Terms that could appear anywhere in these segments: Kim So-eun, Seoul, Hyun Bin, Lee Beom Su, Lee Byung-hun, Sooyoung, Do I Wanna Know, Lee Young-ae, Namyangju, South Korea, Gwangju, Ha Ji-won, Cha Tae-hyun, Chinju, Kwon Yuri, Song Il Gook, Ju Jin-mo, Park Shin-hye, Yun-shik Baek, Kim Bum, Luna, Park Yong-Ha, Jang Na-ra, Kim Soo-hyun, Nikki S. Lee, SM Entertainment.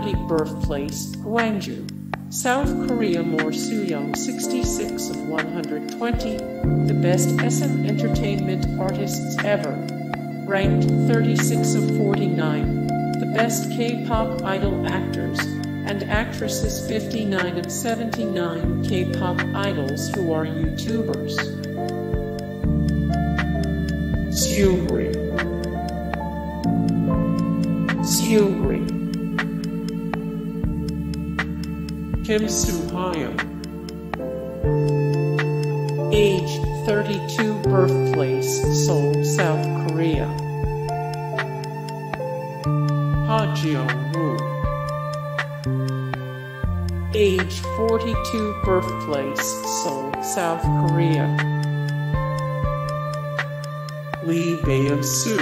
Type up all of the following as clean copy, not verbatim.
31st place, Gwangju, South Korea. More Sooyoung, 66 of 120, the best SM Entertainment artists ever, ranked 36 of 49, the best K-pop idol actors and actresses 59 of 79 K-pop idols who are YouTubers. Sooyoung, Kim Soo-hyun, age 32, birthplace Seoul, South Korea. Ha Ji-won, age 42, birthplace Seoul, South Korea. Lee Beom Su,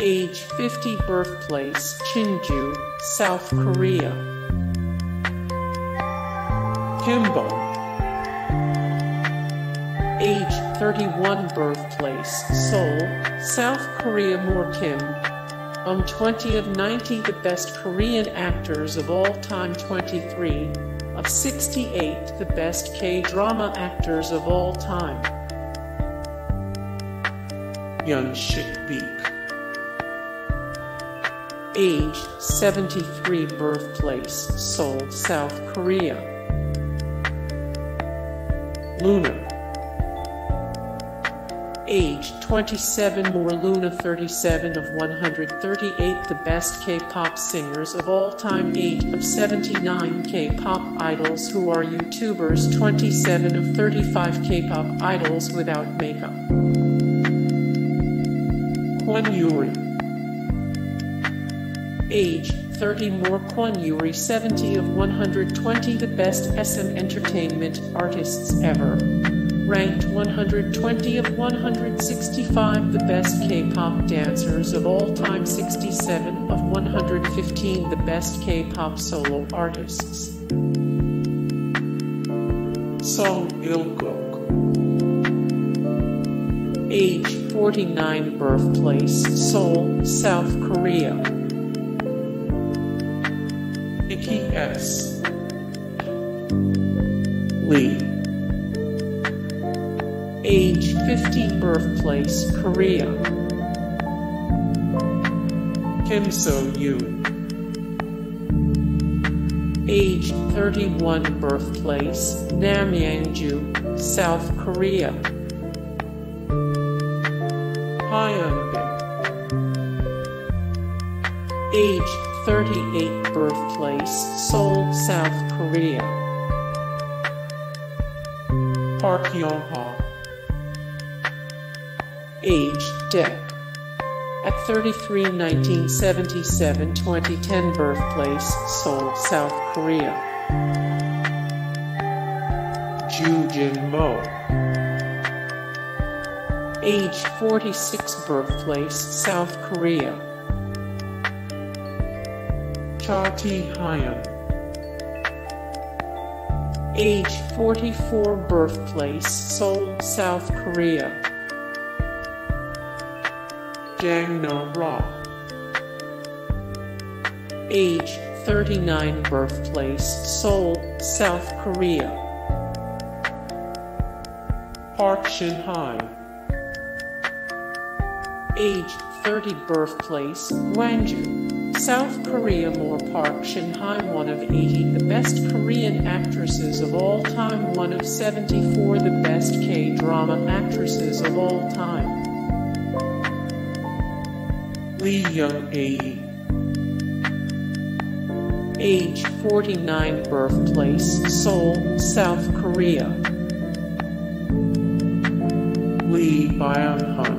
age 50, birthplace Chinju, South Korea. Kim Bum, age 31, birthplace Seoul, South Korea. More Kim Bum, 20 of 90, the best Korean actors of all time. 23 of 68, the best K-drama actors of all time. Yun-shik Baek, age 73, birthplace Seoul, South Korea. Luna, age 27. More Luna, 37 of 138, the best K-pop singers of all time. 8 of 79 K-pop idols who are YouTubers. 27 of 35 K-pop idols without makeup. Kwon Yuri, age 30. More Kwon Yuri, 70 of 120, the best SM Entertainment artists ever, ranked 120 of 165, the best K-pop dancers of all time. 67 of 115, the best K-pop solo artists. Song Il Gook, age 49, birthplace Seoul, South Korea. Nikki S. Lee, age 50, birthplace Korea. Kim So-eun, age 31, birthplace Namyangju, South Korea. Hyun Bin, age 38, birthplace Seoul, South Korea. Park Yong-Ha, age Dec. At 33, 1977, 2010, birthplace Seoul, South Korea. Ju Jin-mo, age 46, birthplace South Korea. Cha Tae-hyun, age 44, birthplace Seoul, South Korea. Jang Na-ra, age 39, birthplace Seoul, South Korea. Park Shin-hye, age 30, birthplace Gwangju, South Korea. More Park Shin-hye, 1 of 80, the best Korean actresses of all time. 1 of 74, the best K-drama actresses of all time. Lee Young-ae, age 49, birthplace Seoul, South Korea. Lee Byung-hun,